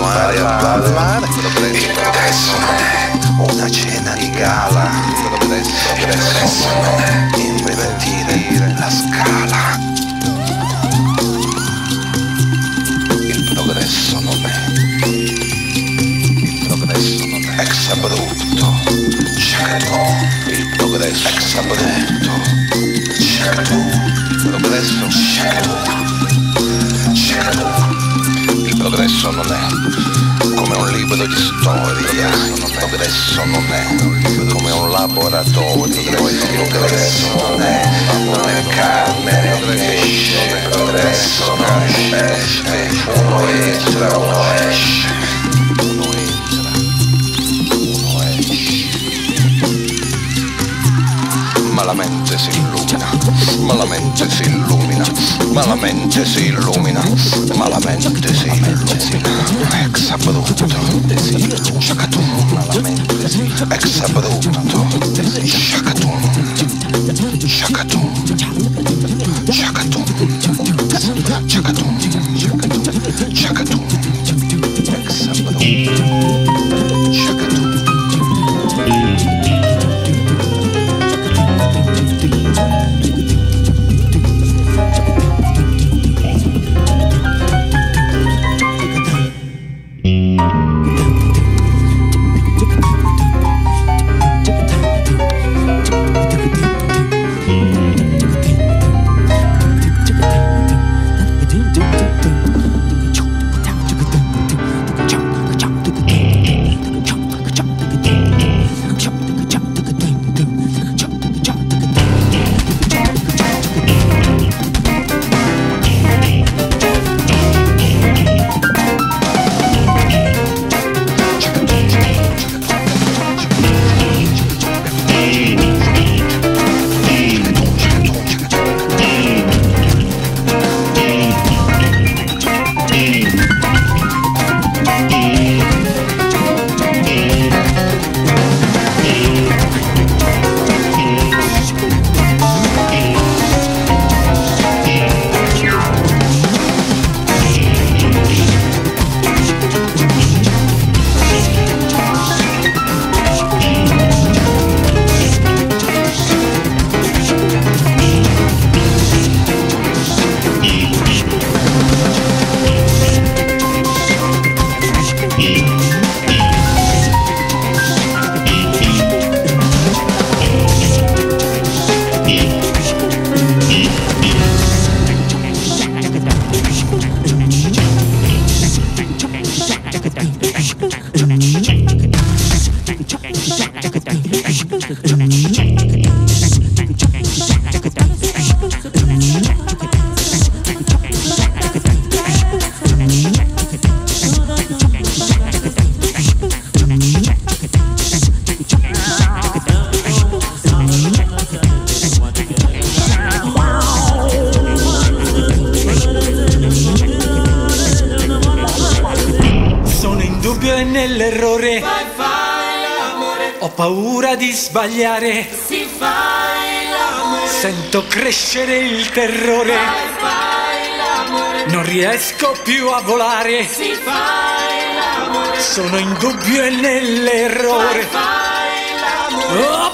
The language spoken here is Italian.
mare il prezzo non è una cena di gala, il prezzo non è invertire la scala, il progresso non è, il progresso non è ex abrupto, certo, il progresso ex abrupto, certo, il progresso certo, certo. Il progresso non è come un libro di storia, il progresso non è come un laboratorio, il progresso non è carne e pesce, il progresso nasce, uno entra, uno esce, uno entra, uno esce, ma la mente si illumina. Ma la mente si illumina, ma la mente si illumina, ma la mente si illumina, ex abrupto, sciacatum, ex abrupto, sciacatum, sciacatum, sciacatum, sciacatum, sciacatum, ex abrupto, sciacatum. Sbagliare, si fa l'amore. Sento crescere il terrore, fai l'amore. Non riesco più a volare, si fa l'amore. Sono in dubbio e nell'errore, fai l'amore. Oh!